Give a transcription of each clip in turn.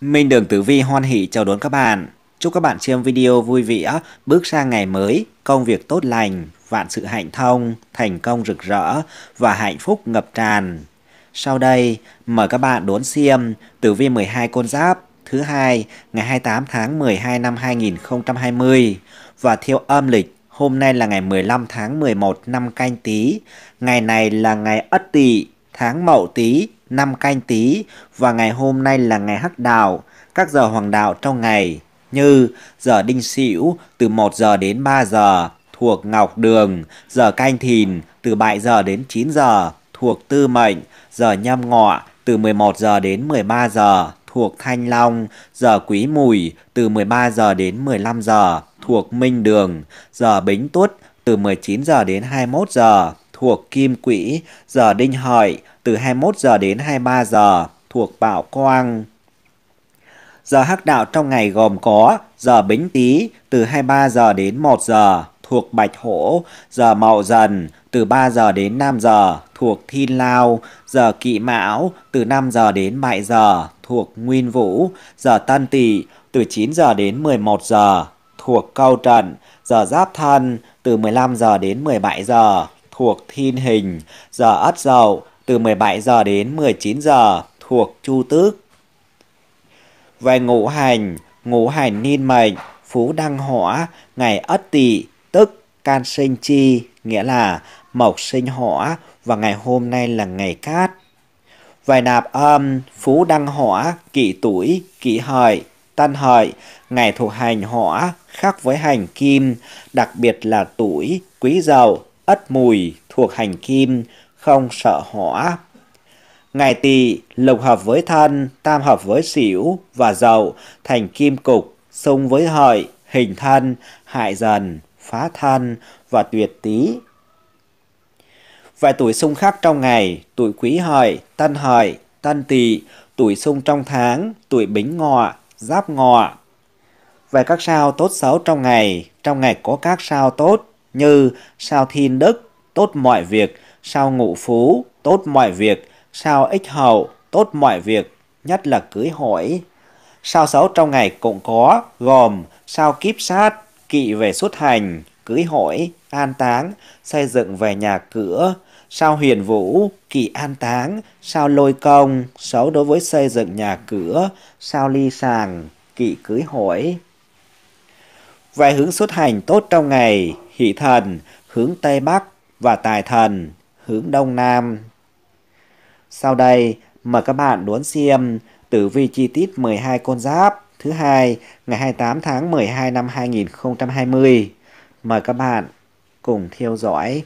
Minh Đường Tử Vi Hoan Hỷ chào đón các bạn. Chúc các bạn xem video vui vẻ, bước sang ngày mới, công việc tốt lành, vạn sự hạnh thông, thành công rực rỡ và hạnh phúc ngập tràn. Sau đây, mời các bạn đón xem Tử Vi 12 Con Giáp thứ 2 ngày 28 tháng 12 năm 2020 và theo âm lịch. Hôm nay là ngày 15 tháng 11 năm Canh Tý, ngày này là ngày Ất Tỵ, tháng Mậu Tý, năm Canh Tý và ngày hôm nay là ngày Hắc Đạo. Các giờ hoàng đạo trong ngày như giờ Đinh Sửu từ 1 giờ đến 3 giờ thuộc Ngọc Đường, giờ Canh Thìn từ 7 giờ đến 9 giờ thuộc Tư Mệnh, giờ Nhâm Ngọ từ 11 giờ đến 13 giờ thuộc Thanh Long, giờ Quý Mùi từ 13 giờ đến 15 giờ thuộc Minh Đường, giờ Bính Tuất từ 19 giờ đến 21 giờ thuộc Kim Quỹ, giờ Đinh Hợi từ 21 giờ đến 23 giờ thuộc Bảo Quang. Giờ hắc đạo trong ngày gồm có giờ Bính Tý từ 23 giờ đến 1 giờ thuộc Bạch Hổ, giờ Mậu Dần từ 3 giờ đến 5 giờ thuộc Thiên Lao, giờ Kỷ Mão từ 5 giờ đến 7 giờ thuộc Nguyên Vũ, giờ Tân Tỵ từ 9 giờ đến 11 giờ thuộc Câu Trận, giờ Giáp Thân từ 15 giờ đến 17 giờ thuộc Thiên Hình, giờ Ất Dậu từ 17 giờ đến 19 giờ thuộc Chu Tước. Về ngũ hành niên mệnh, phú đăng hỏa, ngày Ất Tỵ tức can sinh chi, nghĩa là mộc sinh hỏa và ngày hôm nay là ngày cát. Về nạp âm, phú đăng hỏa, kỷ tuổi, kỷ hợi, tân hợi, ngày thuộc hành hỏa khác với hành kim, đặc biệt là tuổi, quý dậu, ất mùi thuộc hành kim, không sợ hỏa. Ngày Tỵ lục hợp với Thân, tam hợp với Sửu và Dậu thành kim cục, xung với Hợi hình Thân, hại Dần phá Thân và tuyệt Tý. Vài tuổi xung khắc trong ngày, tuổi Quý Hợi, Tân Hợi, Tân Tỵ, tuổi xung trong tháng, tuổi Bính Ngọ, Giáp Ngọ. Về các sao tốt xấu trong ngày có các sao tốt như sao Thiên Đức, tốt mọi việc, sao Ngũ Phú, tốt mọi việc, sao Ích Hậu, tốt mọi việc, nhất là cưới hỏi. Sao xấu trong ngày cũng có, gồm sao Kíp Sát, kỵ về xuất hành, cưới hỏi, an táng, xây dựng về nhà cửa, sao Huyền Vũ, kỵ an táng, sao Lôi Công, xấu đối với xây dựng nhà cửa, sao Ly Sàng, kỵ cưới hỏi. Về hướng xuất hành tốt trong ngày, Hỷ Thần, hướng Tây Bắc và Tài Thần, hướng Đông Nam. Sau đây, mời các bạn đón xem tử vi chi tiết 12 con giáp thứ 2 ngày 28 tháng 12 năm 2020. Mời các bạn cùng theo dõi.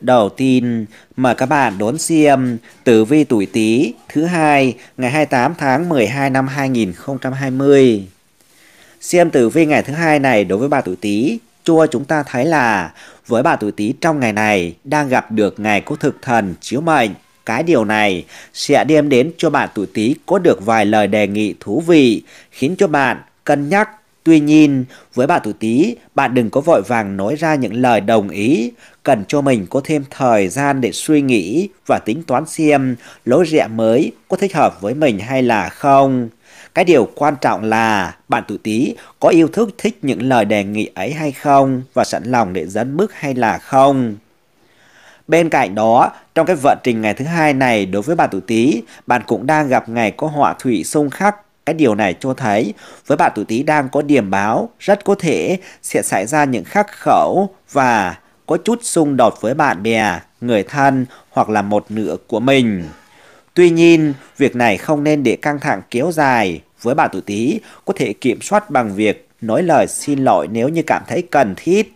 Đầu tiên, mời các bạn đón xem tử vi tuổi Tý thứ 2 ngày 28 tháng 12 năm 2020. Xem tử vi ngày thứ hai này đối với bà tuổi Tý, cho chúng ta thấy là với bà tuổi Tý trong ngày này đang gặp được ngày có thực thần chiếu mệnh. Cái điều này sẽ đem đến cho bạn tuổi Tý có được vài lời đề nghị thú vị khiến cho bạn cân nhắc. Tuy nhiên, với bạn tuổi Tý, bạn đừng có vội vàng nói ra những lời đồng ý, cần cho mình có thêm thời gian để suy nghĩ và tính toán xem lối rẽ mới có thích hợp với mình hay là không. Cái điều quan trọng là bạn tuổi Tý có yêu thức thích những lời đề nghị ấy hay không và sẵn lòng để dẫn bước hay là không. Bên cạnh đó, trong cái vận trình ngày thứ hai này đối với bạn tuổi Tý, bạn cũng đang gặp ngày có họa thủy xung khắc. Cái điều này cho thấy với bạn tuổi Tý đang có điểm báo rất có thể sẽ xảy ra những khắc khẩu và có chút xung đột với bạn bè, người thân hoặc là một nửa của mình. Tuy nhiên, việc này không nên để căng thẳng kéo dài. Với bạn tuổi Tý có thể kiểm soát bằng việc nói lời xin lỗi nếu như cảm thấy cần thiết.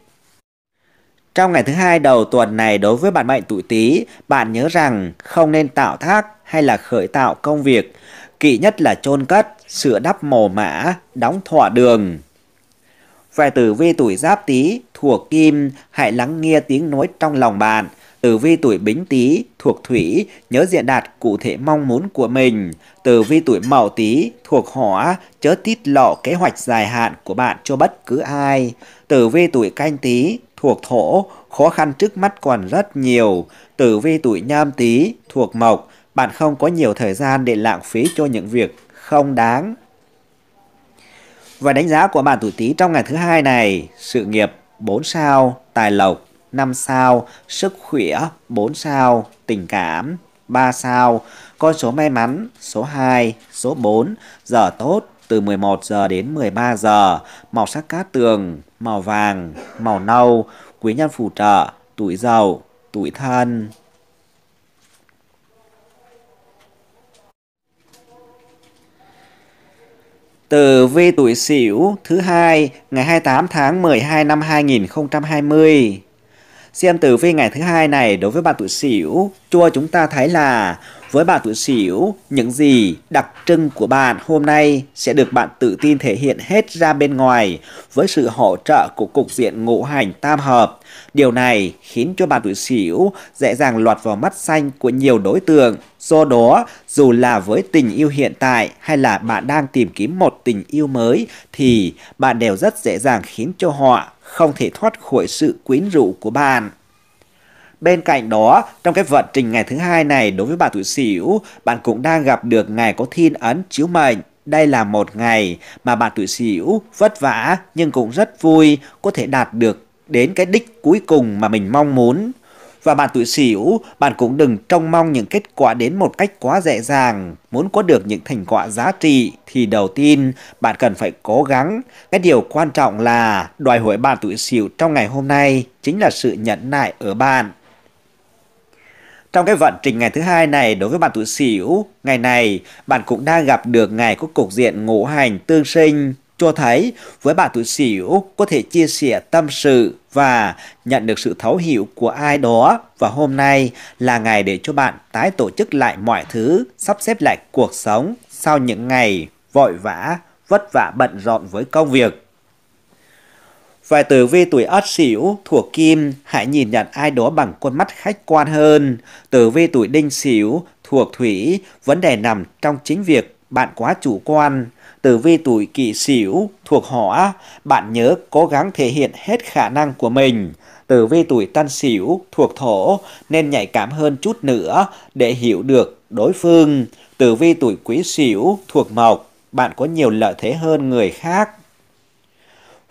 Trong ngày thứ hai đầu tuần này đối với bạn mệnh tuổi Tý, bạn nhớ rằng không nên tạo thác hay là khởi tạo công việc. Kỵ nhất là chôn cất, sửa đắp mồ mã, đóng thỏa đường. Về tử vi tuổi Giáp Tý thuộc Kim, hãy lắng nghe tiếng nói trong lòng bạn. Tử vi tuổi Bính Tý thuộc Thủy, nhớ diễn đạt cụ thể mong muốn của mình. Tử vi tuổi Mậu Tý thuộc Hỏa, chớ tiết lộ kế hoạch dài hạn của bạn cho bất cứ ai. Tử vi tuổi Canh Tý thuộc thổ, khó khăn trước mắt còn rất nhiều. Tử vi tuổi Nhâm Tý thuộc mộc, bạn không có nhiều thời gian để lãng phí cho những việc không đáng. Và đánh giá của bạn tuổi Tý trong ngày thứ hai này: sự nghiệp 4 sao, tài lộc 5 sao, sức khỏe 4 sao, tình cảm 3 sao, con số may mắn số 2, số 4, giờ tốt từ 11 giờ đến 13 giờ, màu sắc cát tường, màu vàng, màu nâu, quý nhân phù trợ, tuổi Dậu, tuổi Thân. Tử vi tuổi Sửu thứ hai ngày 28 tháng 12 năm 2020. Xem tử vi ngày thứ hai này đối với bạn tuổi Sửu, cho chúng ta thấy là với bạn tuổi Sửu, những gì đặc trưng của bạn hôm nay sẽ được bạn tự tin thể hiện hết ra bên ngoài với sự hỗ trợ của cục diện ngũ hành tam hợp. Điều này khiến cho bạn tuổi Sửu dễ dàng lọt vào mắt xanh của nhiều đối tượng. Do đó, dù là với tình yêu hiện tại hay là bạn đang tìm kiếm một tình yêu mới thì bạn đều rất dễ dàng khiến cho họ không thể thoát khỏi sự quyến rũ của bạn. Bên cạnh đó, trong cái vận trình ngày thứ hai này đối với bạn tuổi Sửu, bạn cũng đang gặp được ngày có thiên ấn chiếu mệnh. Đây là một ngày mà bạn tuổi Sửu vất vả nhưng cũng rất vui, có thể đạt được đến cái đích cuối cùng mà mình mong muốn. Và bạn tuổi Sửu, bạn cũng đừng trông mong những kết quả đến một cách quá dễ dàng. Muốn có được những thành quả giá trị thì đầu tiên bạn cần phải cố gắng. Cái điều quan trọng là đòi hỏi bạn tuổi Sửu trong ngày hôm nay chính là sự nhẫn nại ở bạn. Trong cái vận trình ngày thứ hai này đối với bạn tuổi Sửu, ngày này bạn cũng đang gặp được ngày có cục diện ngũ hành tương sinh, cho thấy với bạn tuổi Sửu có thể chia sẻ tâm sự và nhận được sự thấu hiểu của ai đó, và hôm nay là ngày để cho bạn tái tổ chức lại mọi thứ, sắp xếp lại cuộc sống sau những ngày vội vã, vất vả bận rộn với công việc. Về tử vi tuổi Ất Sửu thuộc kim, hãy nhìn nhận ai đó bằng con mắt khách quan hơn. Tử vi tuổi Đinh Sửu thuộc thủy, vấn đề nằm trong chính việc bạn quá chủ quan. Tử vi tuổi Kỷ Sửu thuộc hỏa, bạn nhớ cố gắng thể hiện hết khả năng của mình. Tử vi tuổi Tân Sửu thuộc thổ, nên nhạy cảm hơn chút nữa để hiểu được đối phương. Tử vi tuổi Quý Sửu thuộc mộc, bạn có nhiều lợi thế hơn người khác.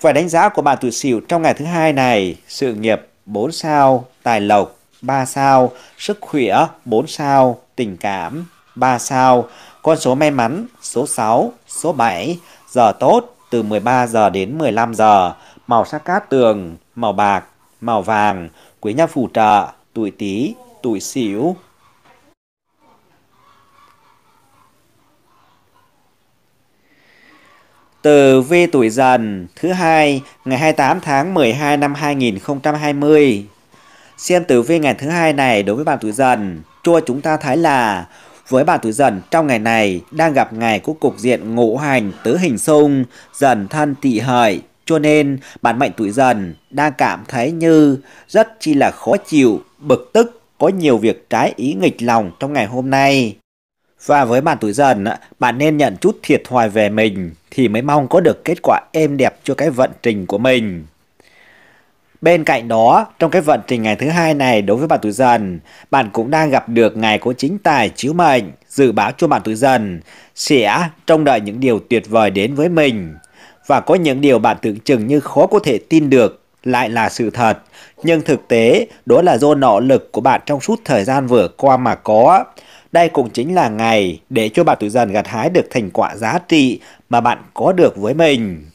Và đánh giá của bạn tuổi Sửu trong ngày thứ hai này: sự nghiệp 4 sao, tài lộc 3 sao, sức khỏe 4 sao, tình cảm 3 sao, con số may mắn số 6, số 7, giờ tốt từ 13 giờ đến 15 giờ, màu sắc cát tường, màu bạc, màu vàng, quý nhân phù trợ, tuổi Tý, tuổi Sửu. Tử vi tuổi Dần thứ hai ngày 28 tháng 12 năm 2020. Xem tử vi ngày thứ hai này đối với bạn tuổi Dần, cho chúng ta thấy là với bạn tuổi Dần trong ngày này đang gặp ngày của cục diện ngũ hành tứ hình xung, Dần Thân Tỵ Hợi, cho nên bản mệnh tuổi Dần đang cảm thấy như rất chi là khó chịu, bực tức, có nhiều việc trái ý nghịch lòng trong ngày hôm nay. Và với bạn tuổi Dần, bạn nên nhận chút thiệt thòi về mình thì mới mong có được kết quả êm đẹp cho cái vận trình của mình. Bên cạnh đó, trong cái vận trình ngày thứ hai này đối với bạn tuổi Dần, bạn cũng đang gặp được ngày có chính tài chiếu mệnh, dự báo cho bạn tuổi Dần sẽ trông đợi những điều tuyệt vời đến với mình. Và có những điều bạn tưởng chừng như khó có thể tin được lại là sự thật, nhưng thực tế đó là do nỗ lực của bạn trong suốt thời gian vừa qua mà có. Đây cũng chính là ngày để cho bạn tuổi Dần gặt hái được thành quả giá trị mà bạn có được với mình.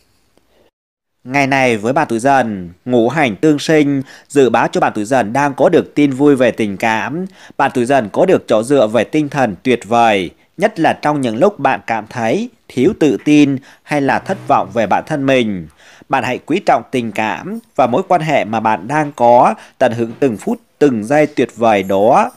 Ngày này với bạn tuổi Dần, ngũ hành tương sinh, dự báo cho bạn tuổi Dần đang có được tin vui về tình cảm. Bạn tuổi Dần có được chỗ dựa về tinh thần tuyệt vời, nhất là trong những lúc bạn cảm thấy thiếu tự tin hay là thất vọng về bản thân mình. Bạn hãy quý trọng tình cảm và mối quan hệ mà bạn đang có, tận hưởng từng phút từng giây tuyệt vời đó.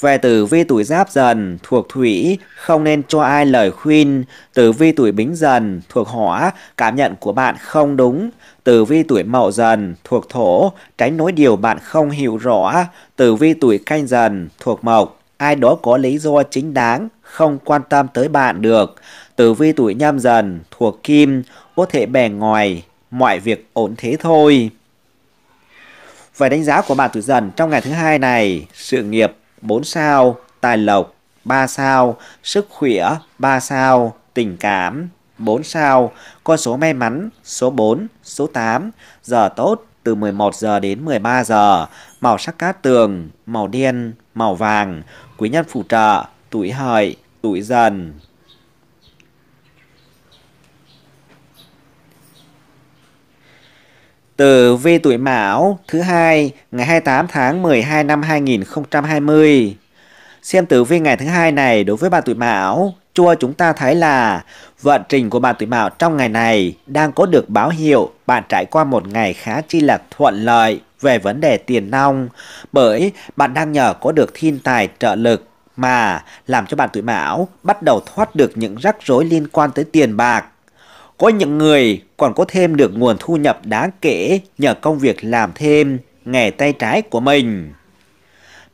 Về tử vi tuổi Giáp Dần thuộc thủy, không nên cho ai lời khuyên. Tử vi tuổi Bính Dần thuộc hỏa, cảm nhận của bạn không đúng. Tử vi tuổi Mậu Dần thuộc thổ, tránh nói điều bạn không hiểu rõ. Tử vi tuổi Canh Dần thuộc mộc, ai đó có lý do chính đáng không quan tâm tới bạn được. Tử vi tuổi Nhâm Dần thuộc kim, có thể bề ngoài mọi việc ổn thế thôi. Vậy đánh giá của bạn Tử Dần trong ngày thứ hai này: sự nghiệp 4 sao, tài lộc 3 sao, sức khỏe 3 sao, tình cảm 4 sao, con số may mắn số 4, số 8, giờ tốt từ 11 giờ đến 13 giờ, màu sắc cát tường, màu đen, màu vàng, quý nhân phù trợ, tuổi Hợi, tuổi Dần. Tử vi tuổi Mão thứ hai ngày 28 tháng 12 năm 2020. Xem tử vi ngày thứ hai này đối với bạn tuổi Mão, cho chúng ta thấy là vận trình của bạn tuổi Mão trong ngày này đang có được báo hiệu bạn trải qua một ngày khá chi là thuận lợi về vấn đề tiền nong, bởi bạn đang nhờ có được thiên tài trợ lực mà làm cho bạn tuổi Mão bắt đầu thoát được những rắc rối liên quan tới tiền bạc. Có những người còn có thêm được nguồn thu nhập đáng kể nhờ công việc làm thêm, nghề tay trái của mình.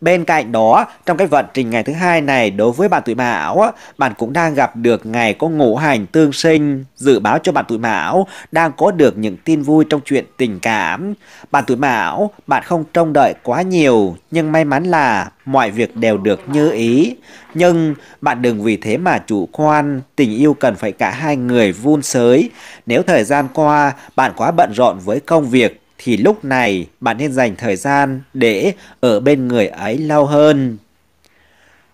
Bên cạnh đó, trong cái vận trình ngày thứ hai này đối với bạn tuổi Mão, bạn cũng đang gặp được ngày có ngũ hành tương sinh, dự báo cho bạn tuổi Mão đang có được những tin vui trong chuyện tình cảm. Bạn tuổi Mão, bạn không trông đợi quá nhiều, nhưng may mắn là mọi việc đều được như ý. Nhưng bạn đừng vì thế mà chủ quan, tình yêu cần phải cả hai người vun sới. Nếu thời gian qua bạn quá bận rộn với công việc, thì lúc này bạn nên dành thời gian để ở bên người ấy lâu hơn.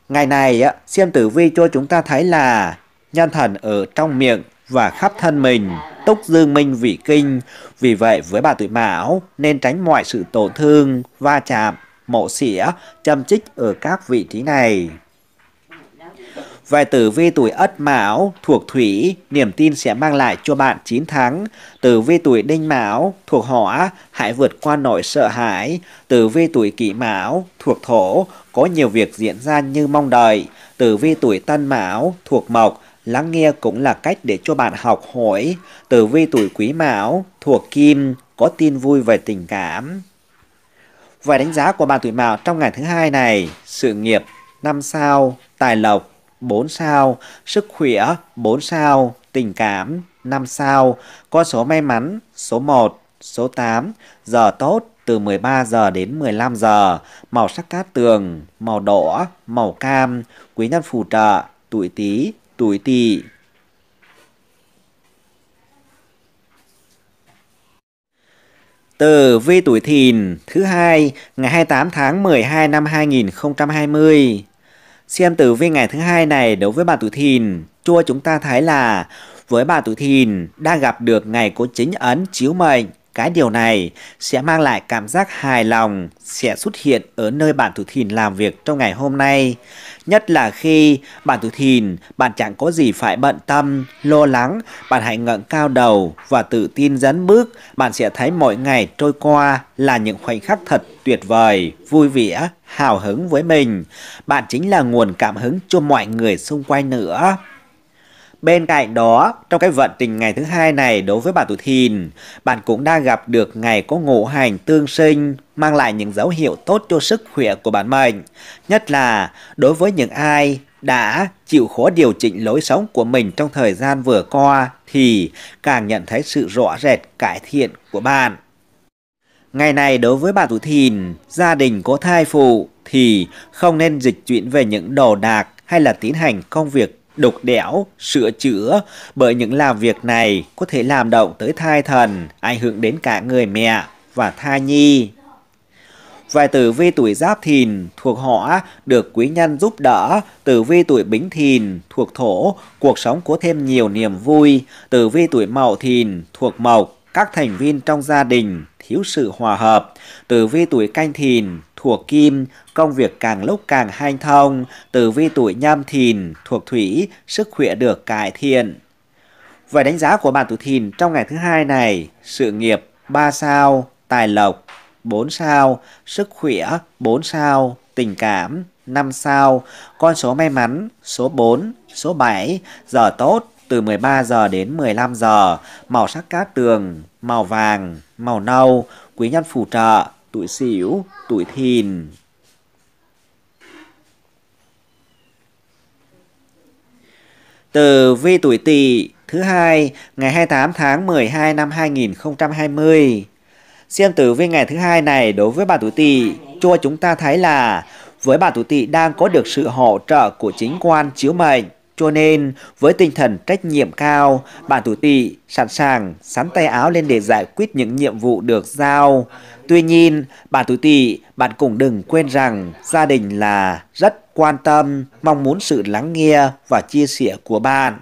Ngày này, xem tử vi cho chúng ta thấy là nhân thần ở trong miệng và khắp thân mình, túc dương minh vị kinh. Vì vậy với bạn tuổi Mão nên tránh mọi sự tổn thương, va chạm, mổ xỉa, châm chích ở các vị trí này. Về tử vi tuổi Ất Mão thuộc thủy, niềm tin sẽ mang lại cho bạn chiến thắng. Tử vi tuổi Đinh Mão thuộc hỏa, hãy vượt qua nỗi sợ hãi. Tử vi tuổi Kỷ Mão thuộc thổ, có nhiều việc diễn ra như mong đợi. Tử vi tuổi Tân Mão thuộc mộc, lắng nghe cũng là cách để cho bạn học hỏi. Tử vi tuổi Quý Mão thuộc kim, có tin vui về tình cảm. Về đánh giá của bạn tuổi Mão trong ngày thứ hai này: sự nghiệp 5 sao, tài lộc 4 sao, sức khỏe 4 sao, tình cảm 5 sao, con số may mắn số 1, số 8, giờ tốt từ 13 giờ đến 15 giờ, màu sắc cát tường, màu đỏ, màu cam, quý nhân phù trợ, tuổi Tý, tuổi Tỵ. Tử vi tuổi Thìn thứ hai ngày 28 tháng 12 năm 2020. Xem tử vi ngày thứ hai này đối với bạn tuổi Thìn, cho chúng ta thấy là với bạn tuổi Thìn đang gặp được ngày có chính ấn chiếu mệnh. Cái điều này sẽ mang lại cảm giác hài lòng sẽ xuất hiện ở nơi bạn tuổi Thìn làm việc trong ngày hôm nay. Nhất là khi bạn tuổi Thìn, bạn chẳng có gì phải bận tâm, lo lắng, bạn hãy ngẩng cao đầu và tự tin dẫn bước. Bạn sẽ thấy mỗi ngày trôi qua là những khoảnh khắc thật tuyệt vời, vui vẻ, hào hứng với mình. Bạn chính là nguồn cảm hứng cho mọi người xung quanh nữa. Bên cạnh đó, trong cái vận trình ngày thứ hai này đối với bạn tuổi Thìn, bạn cũng đang gặp được ngày có ngũ hành tương sinh, mang lại những dấu hiệu tốt cho sức khỏe của bản mệnh. Nhất là đối với những ai đã chịu khó điều chỉnh lối sống của mình trong thời gian vừa qua thì càng nhận thấy sự rõ rệt cải thiện của bạn. Ngày này đối với bạn tuổi Thìn, gia đình có thai phụ thì không nên dịch chuyển về những đồ đạc hay là tiến hành công việc đục đẽo, sửa chữa, bởi những làm việc này có thể làm động tới thai thần, ảnh hưởng đến cả người mẹ và thai nhi. Vài tử vi tuổi Giáp Thìn thuộc hỏa, được quý nhân giúp đỡ. Tử vi tuổi Bính Thìn thuộc thổ, cuộc sống có thêm nhiều niềm vui. Tử vi tuổi Mậu Thìn thuộc mộc, các thành viên trong gia đình thiếu sự hòa hợp. Tử vi tuổi Canh Thìn thuộc kim, công việc càng lúc càng hanh thông. Tử vi tuổi Nhâm Thìn thuộc thủy, sức khỏe được cải thiện. Về đánh giá của bạn tuổi Thìn trong ngày thứ hai này: sự nghiệp 3 sao, tài lộc 4 sao, sức khỏe 4 sao, tình cảm 5 sao, con số may mắn số 4, số 7, giờ tốt từ 13 giờ đến 15 giờ, màu sắc cát tường, màu vàng, màu nâu, quý nhân phù trợ, tuổi Sửu, tuổi Thìn. Tử vi tuổi Tỵ thứ hai ngày 28 tháng 12 năm 2020. Xem tử vi ngày thứ hai này đối với bà tuổi Tỵ cho chúng ta thấy là với bà tuổi Tỵ đang có được sự hỗ trợ của chính quan chiếu mệnh, cho nên với tinh thần trách nhiệm cao, bạn tuổi Tỵ sẵn sàng xắn tay áo lên để giải quyết những nhiệm vụ được giao. Tuy nhiên, bạn tuổi Tỵ, bạn cũng đừng quên rằng gia đình là rất quan tâm, mong muốn sự lắng nghe và chia sẻ của bạn.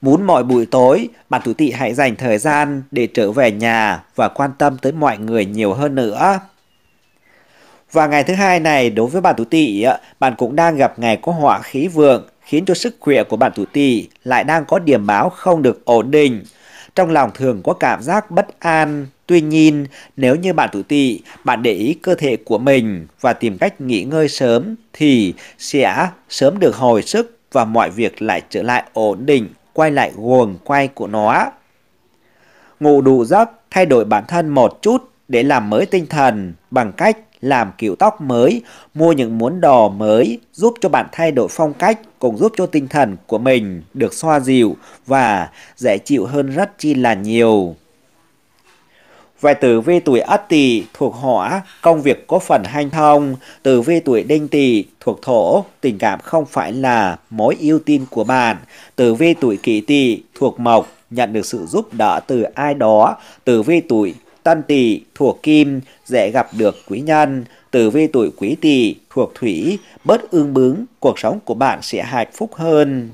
Muốn mọi buổi tối, bạn tuổi Tỵ hãy dành thời gian để trở về nhà và quan tâm tới mọi người nhiều hơn nữa. Và ngày thứ hai này đối với bạn tuổi Tỵ, bạn cũng đang gặp ngày có họa khí vượng, khiến cho sức khỏe của bạn tuổi Tỵ lại đang có điểm báo không được ổn định. Trong lòng thường có cảm giác bất an. Tuy nhiên, nếu như bạn tuổi Tỵ, bạn để ý cơ thể của mình và tìm cách nghỉ ngơi sớm thì sẽ sớm được hồi sức và mọi việc lại trở lại ổn định, quay lại guồng quay của nó. Ngủ đủ giấc, thay đổi bản thân một chút để làm mới tinh thần bằng cách làm kiểu tóc mới, mua những món đồ mới giúp cho bạn thay đổi phong cách, cũng giúp cho tinh thần của mình được xoa dịu và dễ chịu hơn rất chi là nhiều. Về tử vi tuổi Ất Tỵ thuộc hỏa, công việc có phần hanh thông. Tử vi tuổi Đinh Tỵ thuộc thổ, tình cảm không phải là mối ưu tiên của bạn. Tử vi tuổi Kỷ Tỵ thuộc mộc, nhận được sự giúp đỡ từ ai đó. Tử vi tuổi Tân Tỵ thuộc kim, dễ gặp được quý nhân. Tử vi tuổi Quý Tỵ thuộc thủy, bớt ương bướng, cuộc sống của bạn sẽ hạnh phúc hơn.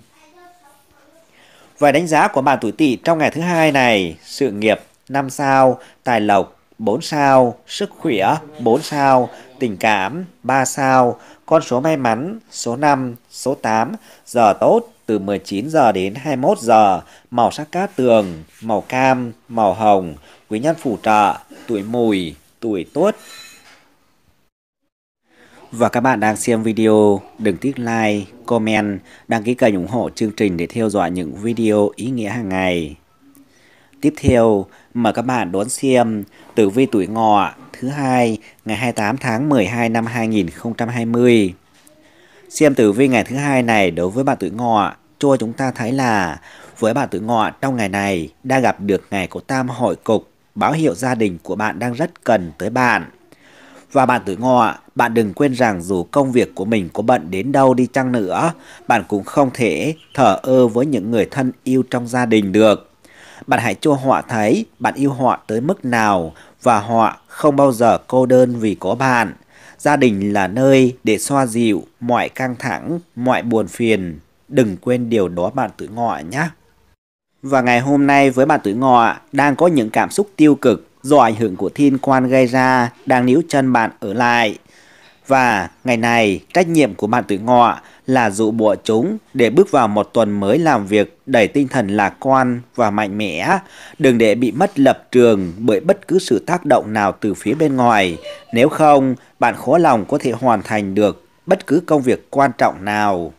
Và đánh giá của bạn tuổi Tỵ trong ngày thứ hai này: sự nghiệp 5 sao, tài lộc 4 sao, sức khỏe 4 sao, tình cảm 3 sao, con số may mắn số 5, số 8, giờ tốt từ 19 giờ đến 21 giờ, màu sắc cát tường, màu cam, màu hồng, quý nhân phù trợ, tuổi Mùi, tuổi Tuất. Và các bạn đang xem video, đừng tiếc like, comment, đăng ký kênh ủng hộ chương trình để theo dõi những video ý nghĩa hàng ngày. Tiếp theo, mời các bạn đón xem tử vi tuổi Ngọ thứ hai ngày 28 tháng 12 năm 2020. Xem tử vi ngày thứ hai này đối với bạn tuổi Ngọ cho chúng ta thấy là với bạn tuổi Ngọ trong ngày này đã gặp được ngày của tam hội cục, báo hiệu gia đình của bạn đang rất cần tới bạn. Và bạn tuổi Ngọ, bạn đừng quên rằng dù công việc của mình có bận đến đâu đi chăng nữa, bạn cũng không thể thờ ơ với những người thân yêu trong gia đình được. Bạn hãy cho họ thấy bạn yêu họ tới mức nào và họ không bao giờ cô đơn vì có bạn. Gia đình là nơi để xoa dịu mọi căng thẳng, mọi buồn phiền. Đừng quên điều đó bạn tuổi Ngọ nhé. Và ngày hôm nay với bạn tuổi Ngọ đang có những cảm xúc tiêu cực do ảnh hưởng của thiên quan gây ra đang níu chân bạn ở lại. Và ngày này trách nhiệm của bạn tuổi Ngọ là dụ bộ chúng để bước vào một tuần mới làm việc đầy tinh thần lạc quan và mạnh mẽ. Đừng để bị mất lập trường bởi bất cứ sự tác động nào từ phía bên ngoài. Nếu không, bạn khó lòng có thể hoàn thành được bất cứ công việc quan trọng nào.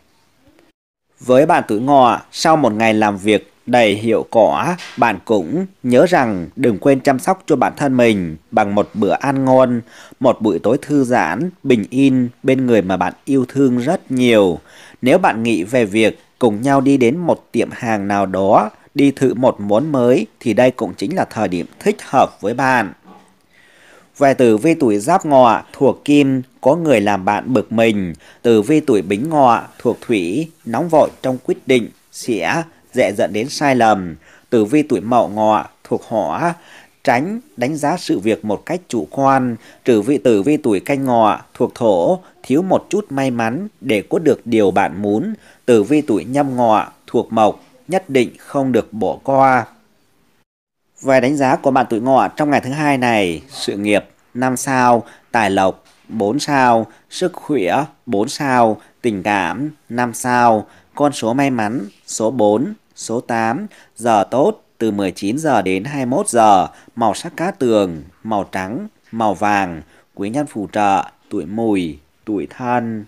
Với bạn tuổi Ngọ, sau một ngày làm việc đầy hiệu quả, bạn cũng nhớ rằng đừng quên chăm sóc cho bản thân mình bằng một bữa ăn ngon, một buổi tối thư giãn, bình yên bên người mà bạn yêu thương rất nhiều. Nếu bạn nghĩ về việc cùng nhau đi đến một tiệm hàng nào đó, đi thử một món mới thì đây cũng chính là thời điểm thích hợp với bạn. Về tử vi tuổi Giáp Ngọ thuộc kim, có người làm bạn bực mình. Tử vi tuổi Bính Ngọ thuộc thủy, nóng vội trong quyết định sẽ dễ dẫn đến sai lầm. Tử vi tuổi Mậu Ngọ thuộc hỏa, tránh đánh giá sự việc một cách chủ quan. Tử vi tuổi Canh Ngọ thuộc thổ, thiếu một chút may mắn để có được điều bạn muốn. Tử vi tuổi Nhâm Ngọ thuộc mộc, nhất định không được bỏ qua. Về đánh giá của bạn tuổi Ngọ trong ngày thứ hai này: sự nghiệp 5 sao, tài lộc 4 sao, sức khỏe 4 sao, tình cảm 5 sao, con số may mắn số 4, số 8, giờ tốt từ 19 giờ đến 21 giờ, màu sắc cát tường, màu trắng, màu vàng, quý nhân phù trợ, tuổi Mùi, tuổi Thân.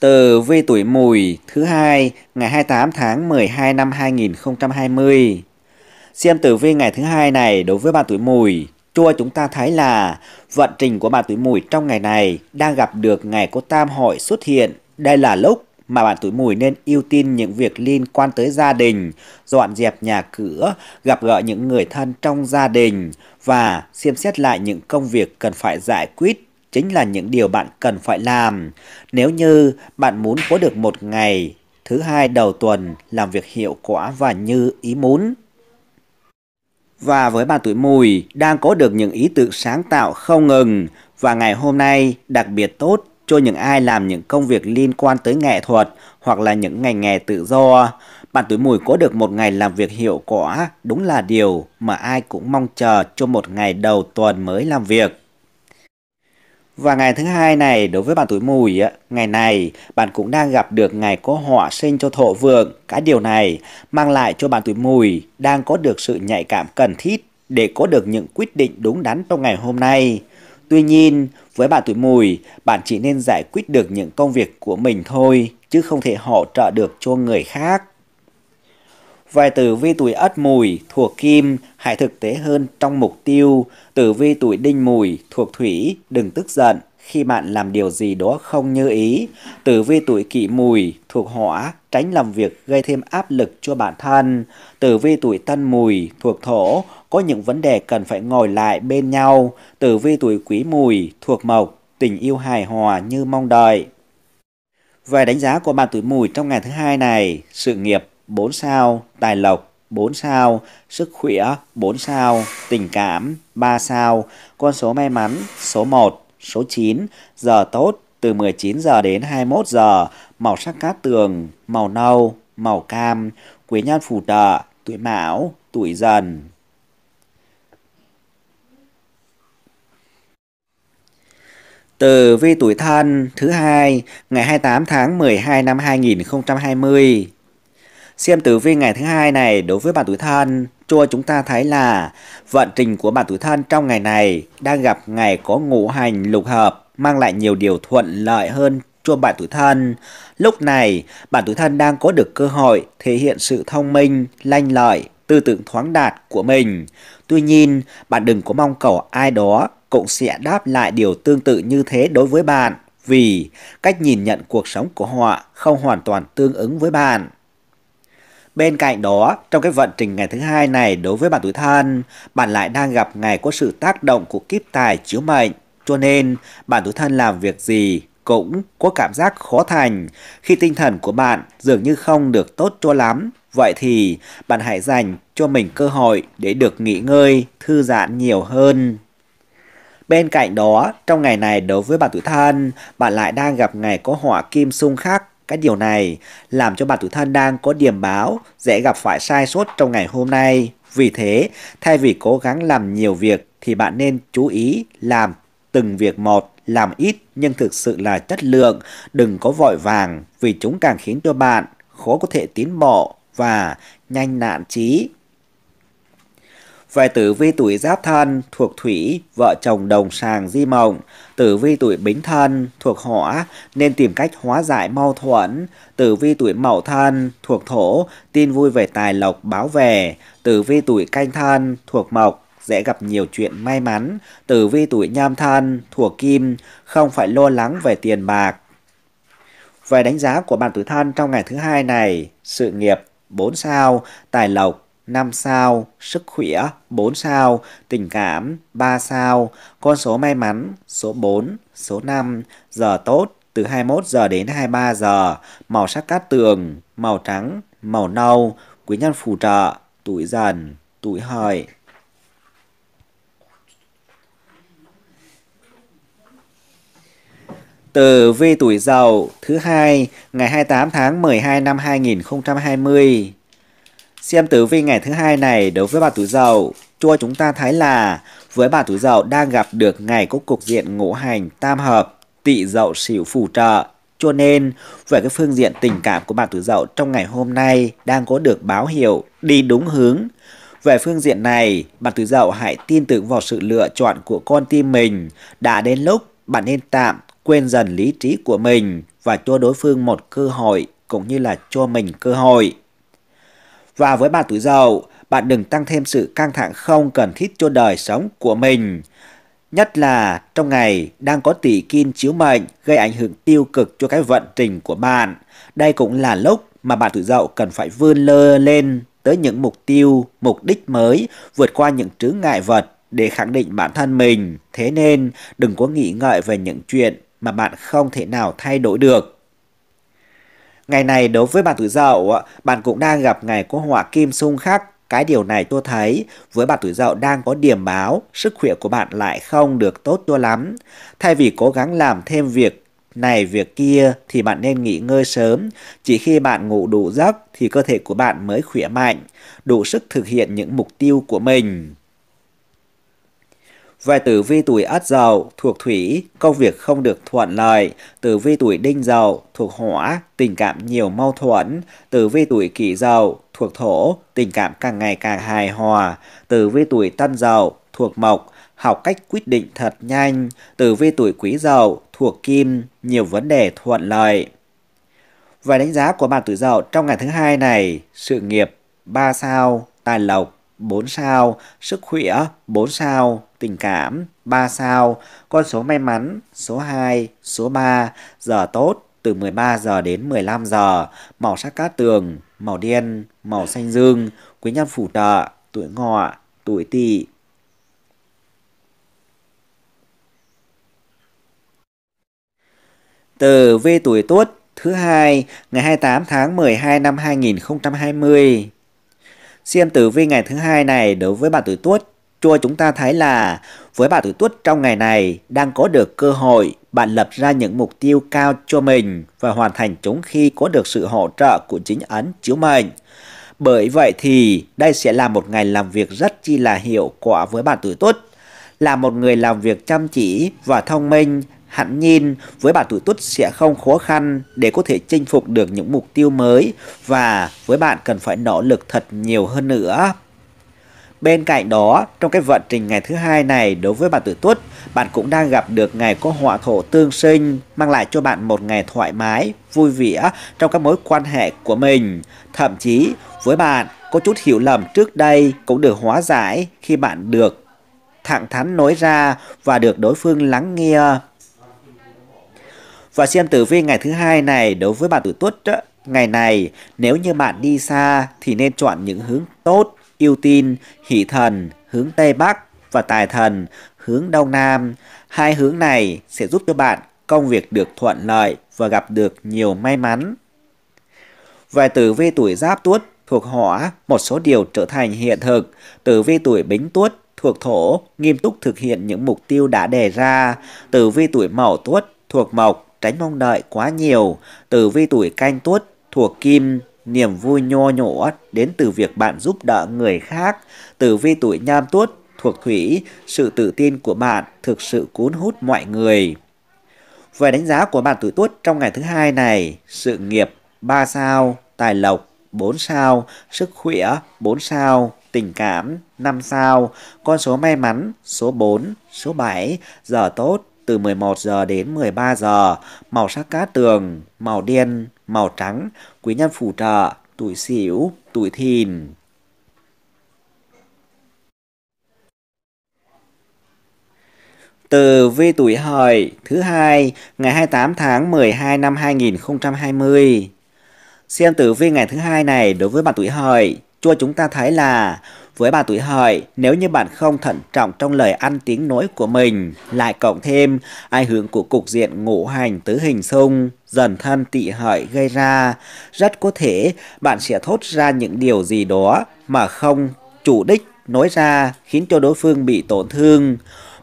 Tử vi tuổi Mùi thứ hai ngày 28 tháng 12 năm 2020. Xem tử vi ngày thứ hai này đối với bạn tuổi Mùi cho chúng ta thấy là vận trình của bạn tuổi Mùi trong ngày này đang gặp được ngày có tam hội xuất hiện. Đây là lúc mà bạn tuổi Mùi nên ưu tiên những việc liên quan tới gia đình, dọn dẹp nhà cửa, gặp gỡ những người thân trong gia đình và xem xét lại những công việc cần phải giải quyết. Chính là những điều bạn cần phải làm nếu như bạn muốn có được một ngày thứ hai đầu tuần làm việc hiệu quả và như ý muốn. Và với bạn tuổi Mùi đang có được những ý tưởng sáng tạo không ngừng, và ngày hôm nay đặc biệt tốt cho những ai làm những công việc liên quan tới nghệ thuật hoặc là những ngành nghề tự do. Bạn tuổi Mùi có được một ngày làm việc hiệu quả đúng là điều mà ai cũng mong chờ cho một ngày đầu tuần mới làm việc. Và ngày thứ hai này, đối với bạn tuổi Mùi, ngày này bạn cũng đang gặp được ngày có họa sinh cho thổ vượng. Cái điều này mang lại cho bạn tuổi Mùi đang có được sự nhạy cảm cần thiết để có được những quyết định đúng đắn trong ngày hôm nay. Tuy nhiên, với bạn tuổi Mùi, bạn chỉ nên giải quyết được những công việc của mình thôi, chứ không thể hỗ trợ được cho người khác. Về tử vi tuổi Ất Mùi thuộc Kim, hãy thực tế hơn trong mục tiêu. Tử vi tuổi Đinh Mùi thuộc Thủy, đừng tức giận khi bạn làm điều gì đó không như ý. Tử vi tuổi Kỷ Mùi thuộc Hỏa, tránh làm việc gây thêm áp lực cho bản thân. Tử vi tuổi Tân Mùi thuộc Thổ, có những vấn đề cần phải ngồi lại bên nhau. Tử vi tuổi Quý Mùi thuộc Mộc, tình yêu hài hòa như mong đợi. Về đánh giá của bạn tuổi Mùi trong ngày thứ hai này, sự nghiệp 4 sao, tài lộc 4 sao, sức khỏe 4 sao, tình cảm 3 sao, con số may mắn số 1, số 9, giờ tốt từ 19 giờ đến 21 giờ, màu sắc cát tường, màu nâu, màu cam, quý nhân phù trợ, tuổi Mão, tuổi Dần. Tử vi tuổi Thân thứ hai, ngày 28 tháng 12 năm 2020. Xem tử vi ngày thứ hai này đối với bạn tuổi Thân cho chúng ta thấy là vận trình của bạn tuổi Thân trong ngày này đang gặp ngày có ngũ hành lục hợp, mang lại nhiều điều thuận lợi hơn cho bạn tuổi Thân. Lúc này bạn tuổi Thân đang có được cơ hội thể hiện sự thông minh, lanh lợi, tư tưởng thoáng đạt của mình. Tuy nhiên, bạn đừng có mong cầu ai đó cũng sẽ đáp lại điều tương tự như thế đối với bạn, vì cách nhìn nhận cuộc sống của họ không hoàn toàn tương ứng với bạn. Bên cạnh đó, trong cái vận trình ngày thứ hai này đối với bạn tuổi Thân, bạn lại đang gặp ngày có sự tác động của kiếp tài chiếu mệnh, cho nên bạn tuổi Thân làm việc gì cũng có cảm giác khó thành khi tinh thần của bạn dường như không được tốt cho lắm. Vậy thì bạn hãy dành cho mình cơ hội để được nghỉ ngơi, thư giãn nhiều hơn. Bên cạnh đó, trong ngày này đối với bạn tuổi Thân, bạn lại đang gặp ngày có hỏa kim xung khắc. Cái điều này làm cho bạn tuổi Thân đang có điểm báo dễ gặp phải sai sót trong ngày hôm nay. Vì thế, thay vì cố gắng làm nhiều việc thì bạn nên chú ý làm từng việc một, làm ít nhưng thực sự là chất lượng. Đừng có vội vàng vì chúng càng khiến cho bạn khó có thể tiến bộ và nhanh nản chí. Về tử vi tuổi Giáp Thân thuộc Thủy, vợ chồng đồng sàng di mộng. Tử vi tuổi Bính Thân thuộc Hỏa, nên tìm cách hóa giải mâu thuẫn. Tử vi tuổi Mậu Thân thuộc Thổ, tin vui về tài lộc báo về. Tử vi tuổi Canh Thân thuộc Mộc, dễ gặp nhiều chuyện may mắn. Tử vi tuổi Nhâm Thân thuộc Kim, không phải lo lắng về tiền bạc. Về đánh giá của bạn tuổi Thân trong ngày thứ hai này, sự nghiệp 4 sao, tài lộc 5 sao, sức khỏe 4 sao, tình cảm 3 sao, con số may mắn số 4, số 5, giờ tốt từ 21 giờ đến 23 giờ, màu sắc cát tường, màu trắng, màu nâu, quý nhân phù trợ, tuổi Dần, tuổi Hợi. Tử vi tuổi Dậu thứ hai, ngày 28 tháng 12 năm 2020. Xem tử vi ngày thứ hai này đối với bạn tuổi Dậu cho chúng ta thấy là với bạn tuổi Dậu đang gặp được ngày có cục diện ngũ hành tam hợp, tỵ Dậu Sửu phù trợ, cho nên về cái phương diện tình cảm của bạn tuổi Dậu trong ngày hôm nay đang có được báo hiệu đi đúng hướng. Về phương diện này, bạn tuổi Dậu hãy tin tưởng vào sự lựa chọn của con tim mình. Đã đến lúc bạn nên tạm quên dần lý trí của mình và cho đối phương một cơ hội cũng như là cho mình cơ hội. Và với bạn tuổi Dậu, bạn đừng tăng thêm sự căng thẳng không cần thiết cho đời sống của mình. Nhất là trong ngày đang có tỷ kim chiếu mệnh gây ảnh hưởng tiêu cực cho cái vận trình của bạn. Đây cũng là lúc mà bạn Tuổi Dậu cần phải vươn lên tới những mục tiêu, mục đích mới, vượt qua những chướng ngại vật để khẳng định bản thân mình. Thế nên đừng có nghĩ ngợi về những chuyện mà bạn không thể nào thay đổi được. Ngày này đối với bạn Tuổi Dậu, bạn cũng đang gặp ngày có họa kim xung khắc. Cái điều này tôi thấy với bạn Tuổi Dậu đang có điểm báo sức khỏe của bạn lại không được tốt cho lắm. Thay vì cố gắng làm thêm việc này việc kia thì bạn nên nghỉ ngơi sớm. Chỉ khi bạn ngủ đủ giấc thì cơ thể của bạn mới khỏe mạnh, đủ sức thực hiện những mục tiêu của mình. Về tử vi tuổi Ất Dậu thuộc thủy, công việc không được thuận lợi. Tử vi tuổi Đinh Dậu thuộc hỏa, tình cảm nhiều mâu thuẫn. Tử vi tuổi Kỷ Dậu thuộc thổ, tình cảm càng ngày càng hài hòa. Tử vi tuổi Tân Dậu thuộc mộc, học cách quyết định thật nhanh. Tử vi tuổi Quý Dậu thuộc kim, nhiều vấn đề thuận lợi. Về đánh giá của bạn Tuổi Dậu trong ngày thứ hai này, sự nghiệp 3 sao, tài lộc 4 sao, sức khỏe 4 sao, tình cảm 3 sao, con số may mắn số 2, số 3, giờ tốt từ 13 giờ đến 15 giờ, màu sắc cát tường, màu đen, màu xanh dương, quý nhân phù trợ, tuổi Ngọ, tuổi Tỵ. Tử vi tuổi Tuất thứ hai ngày 28 tháng 12 năm 2020. Xem tử vi ngày thứ hai này đối với bạn tuổi Tuất, cho chúng ta thấy là với bạn tuổi Tuất trong ngày này đang có được cơ hội bạn lập ra những mục tiêu cao cho mình và hoàn thành chúng khi có được sự hỗ trợ của chính ấn chiếu mệnh. Bởi vậy thì đây sẽ là một ngày làm việc rất chi là hiệu quả với bạn tuổi Tuất. Là một người làm việc chăm chỉ và thông minh, hẳn nhiên với bạn tuổi Tuất sẽ không khó khăn để có thể chinh phục được những mục tiêu mới, và với bạn cần phải nỗ lực thật nhiều hơn nữa. Bên cạnh đó, trong cái vận trình ngày thứ hai này đối với bạn tuổi Tuất, bạn cũng đang gặp được ngày có họa thổ tương sinh, mang lại cho bạn một ngày thoải mái, vui vẻ trong các mối quan hệ của mình. Thậm chí với bạn, có chút hiểu lầm trước đây cũng được hóa giải khi bạn được thẳng thắn nói ra và được đối phương lắng nghe. Và xem tử vi ngày thứ hai này đối với bạn tuổi Tuất, ngày này nếu như bạn đi xa thì nên chọn những hướng tốt, ưu tiên hỷ thần hướng Tây Bắc và tài thần hướng Đông Nam. Hai hướng này sẽ giúp cho bạn công việc được thuận lợi và gặp được nhiều may mắn. Về tử vi tuổi Giáp Tuất thuộc hỏa, một số điều trở thành hiện thực. Tử vi tuổi Bính Tuất thuộc thổ, nghiêm túc thực hiện những mục tiêu đã đề ra. Tử vi tuổi Mậu Tuất thuộc mộc, tránh mong đợi quá nhiều. Tử vi tuổi Canh Tuất thuộc kim, niềm vui nho nhỏ đến từ việc bạn giúp đỡ người khác. Tử vi tuổi Nhâm Tuất thuộc thủy, sự tự tin của bạn thực sự cuốn hút mọi người. Về đánh giá của bạn tuổi Tuất trong ngày thứ hai này, sự nghiệp 3 sao, tài lộc 4 sao, sức khỏe 4 sao, tình cảm 5 sao, con số may mắn số 4, số 7, giờ tốt từ 11 giờ đến 13 giờ, màu sắc cát tường, màu đen, màu trắng, quý nhân phù trợ, tuổi Sửu, tuổi Thìn. Tử vi tuổi Hợi thứ hai ngày 28 tháng 12 năm 2020. Xem tử vi ngày thứ hai này đối với bạn tuổi Hợi, cho chúng ta thấy là với bạn tuổi Hợi, nếu như bạn không thận trọng trong lời ăn tiếng nói của mình, lại cộng thêm ảnh hưởng của cục diện ngũ hành tứ hình xung dần thân Tỵ Hợi gây ra, rất có thể bạn sẽ thốt ra những điều gì đó mà không chủ đích nói ra, khiến cho đối phương bị tổn thương.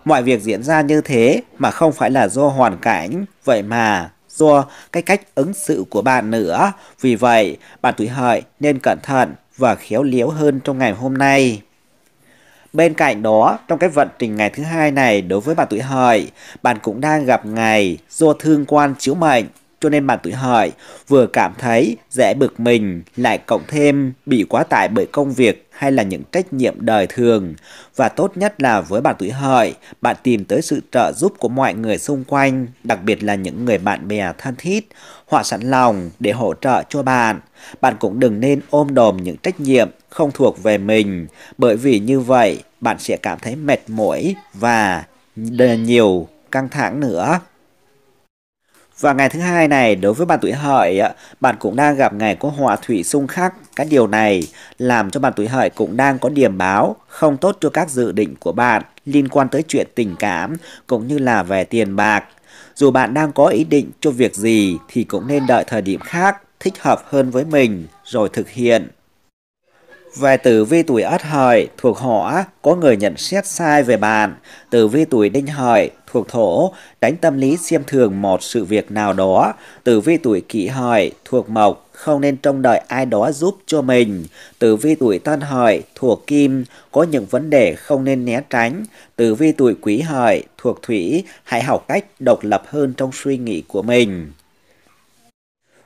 Mọi việc diễn ra như thế mà không phải là do hoàn cảnh, vậy mà do cái cách ứng xử của bạn nữa. Vì vậy, bạn tuổi Hợi nên cẩn thận và khéo léo hơn trong ngày hôm nay. Bên cạnh đó, trong cái vận trình ngày thứ hai này đối với bạn tuổi Hợi, bạn cũng đang gặp ngày do thương quan chiếu mệnh, cho nên bạn tuổi Hợi vừa cảm thấy dễ bực mình, lại cộng thêm bị quá tải bởi công việc hay là những trách nhiệm đời thường. Và tốt nhất là với bạn tuổi Hợi, bạn tìm tới sự trợ giúp của mọi người xung quanh, đặc biệt là những người bạn bè thân thiết, họ sẵn lòng để hỗ trợ cho bạn. Bạn cũng đừng nên ôm đồm những trách nhiệm không thuộc về mình, bởi vì như vậy bạn sẽ cảm thấy mệt mỏi và nhiều căng thẳng nữa. Và ngày thứ hai này, đối với bạn tuổi Hợi, bạn cũng đang gặp ngày có họa thủy xung khắc. Cái điều này làm cho bạn tuổi Hợi cũng đang có điểm báo không tốt cho các dự định của bạn liên quan tới chuyện tình cảm cũng như là về tiền bạc. Dù bạn đang có ý định cho việc gì thì cũng nên đợi thời điểm khác thích hợp hơn với mình rồi thực hiện. Về tử vi tuổi Ất Hợi thuộc Hỏa, có người nhận xét sai về bạn. Tử vi tuổi Đinh Hợi thuộc Thổ, đánh tâm lý xem thường một sự việc nào đó. Tử vi tuổi Kỷ Hợi thuộc Mộc, không nên trông đợi ai đó giúp cho mình. Tử vi tuổi Tân Hợi thuộc Kim, có những vấn đề không nên né tránh. Tử vi tuổi Quý Hợi thuộc Thủy, hãy học cách độc lập hơn trong suy nghĩ của mình.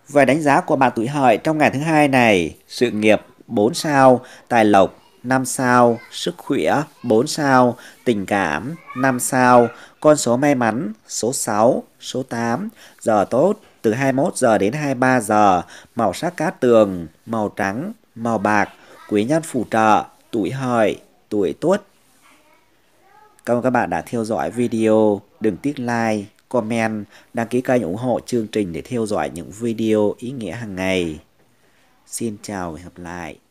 Về đánh giá của bạn tuổi Hợi trong ngày thứ hai này, sự nghiệp 4 sao, tài lộc 5 sao, sức khỏe 4 sao, tình cảm 5 sao, con số may mắn số 6, số 8, giờ tốt từ 21 giờ đến 23 giờ, màu sắc cát tường, màu trắng, màu bạc, quý nhân phù trợ, tuổi Hợi, tuổi Tuất. Cảm ơn các bạn đã theo dõi video, đừng tiếc like, comment, đăng ký kênh ủng hộ chương trình để theo dõi những video ý nghĩa hàng ngày. Xin chào và hẹn gặp lại.